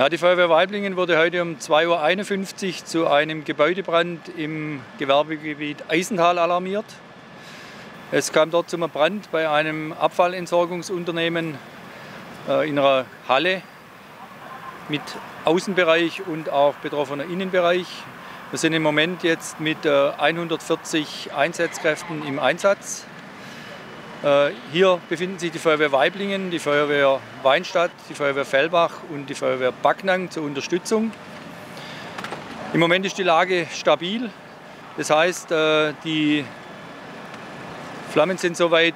Ja, die Feuerwehr Waiblingen wurde heute um 2:51 Uhr zu einem Gebäudebrand im Gewerbegebiet Eisenthal alarmiert. Es kam dort zum Brand bei einem Abfallentsorgungsunternehmen in einer Halle mit Außenbereich und auch betroffener Innenbereich. Wir sind im Moment jetzt mit 140 Einsatzkräften im Einsatz. Hier befinden sich die Feuerwehr Waiblingen, die Feuerwehr Weinstadt, die Feuerwehr Fellbach und die Feuerwehr Backnang zur Unterstützung. Im Moment ist die Lage stabil. Das heißt, die Flammen sind soweit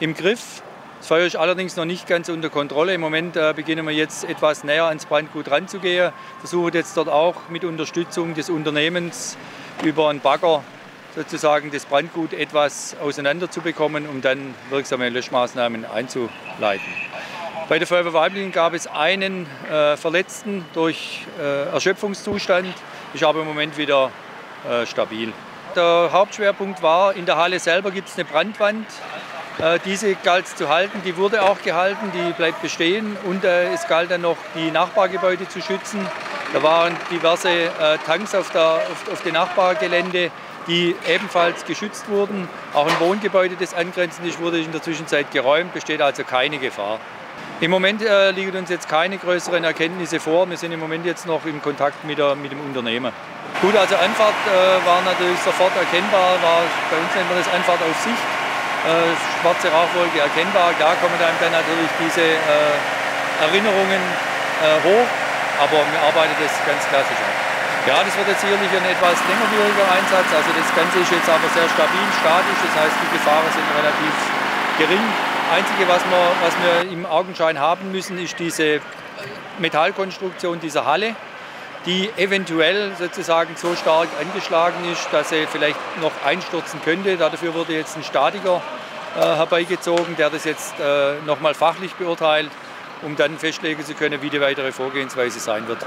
im Griff. Das Feuer ist allerdings noch nicht ganz unter Kontrolle. Im Moment beginnen wir jetzt etwas näher ans Brandgut ranzugehen. Versuchen jetzt dort auch mit Unterstützung des Unternehmens über einen Bagger sozusagen das Brandgut etwas auseinanderzubekommen, um dann wirksame Löschmaßnahmen einzuleiten. Bei der Feuerwehr Waiblingen gab es einen Verletzten durch Erschöpfungszustand, ist aber im Moment wieder stabil. Der Hauptschwerpunkt war, in der Halle selber gibt es eine Brandwand. Diese galt es zu halten, die wurde auch gehalten, die bleibt bestehen. Und es galt dann noch, die Nachbargebäude zu schützen. Da waren diverse Tanks auf dem Nachbargelände, die ebenfalls geschützt wurden. Auch ein Wohngebäude, das angrenzend ist, wurde in der Zwischenzeit geräumt, besteht also keine Gefahr. Im Moment liegen uns jetzt keine größeren Erkenntnisse vor. Wir sind im Moment jetzt noch im Kontakt mit dem Unternehmer. Gut, also Anfahrt war natürlich sofort erkennbar, bei uns nennt man das Anfahrt auf Sicht. Schwarze Rauchwolke erkennbar, da kommen einem dann natürlich diese Erinnerungen hoch, aber wir arbeiten das ganz klassisch an. Ja, das wird jetzt sicherlich ein etwas längerwieriger Einsatz, also das Ganze ist jetzt aber sehr stabil, statisch, das heißt die Gefahren sind relativ gering. Einzige, was wir im Augenschein haben müssen, ist diese Metallkonstruktion dieser Halle, die eventuell sozusagen so stark angeschlagen ist, dass sie vielleicht noch einstürzen könnte. Dafür wurde jetzt ein Statiker herbeigezogen, der das jetzt nochmal fachlich beurteilt, um dann festlegen zu können, wie die weitere Vorgehensweise sein wird.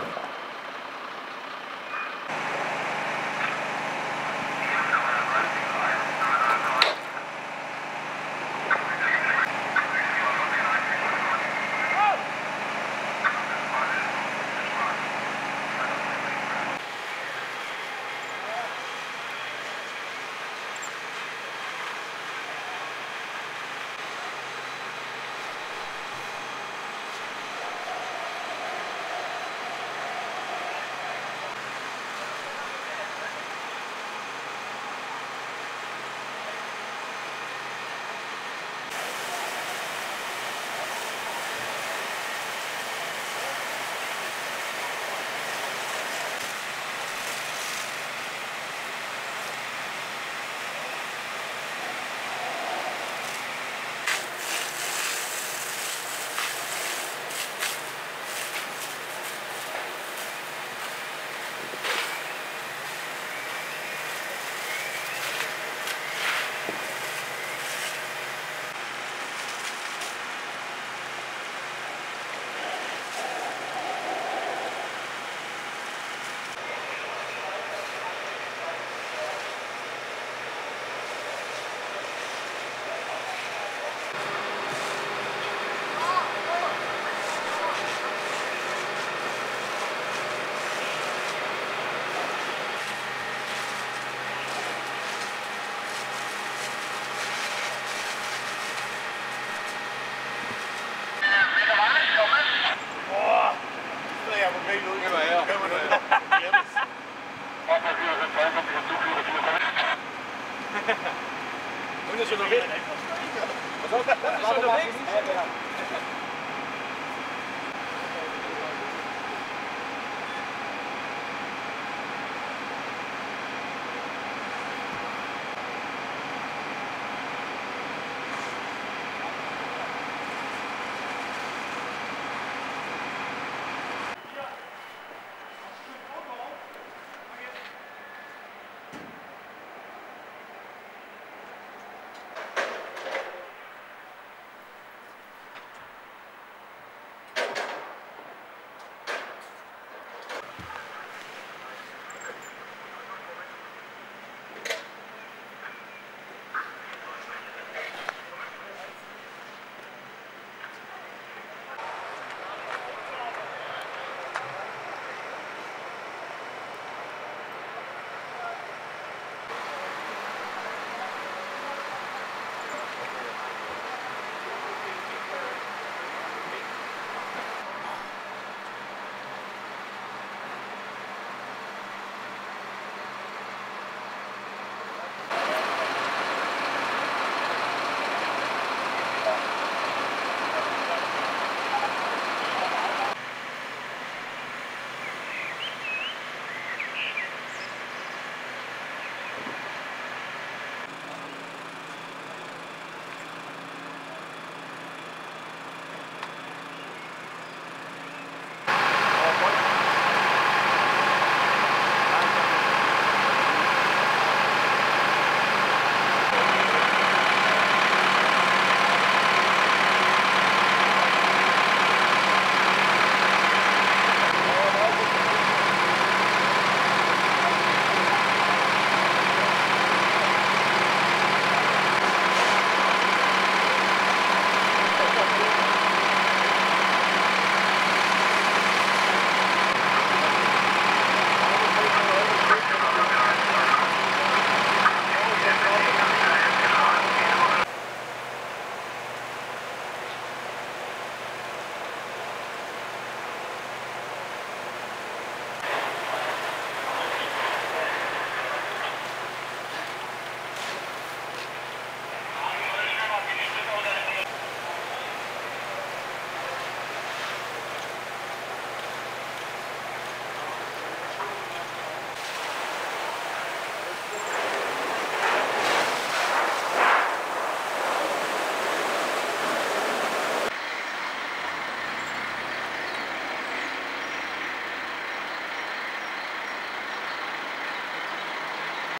Und ist schon unterwegs.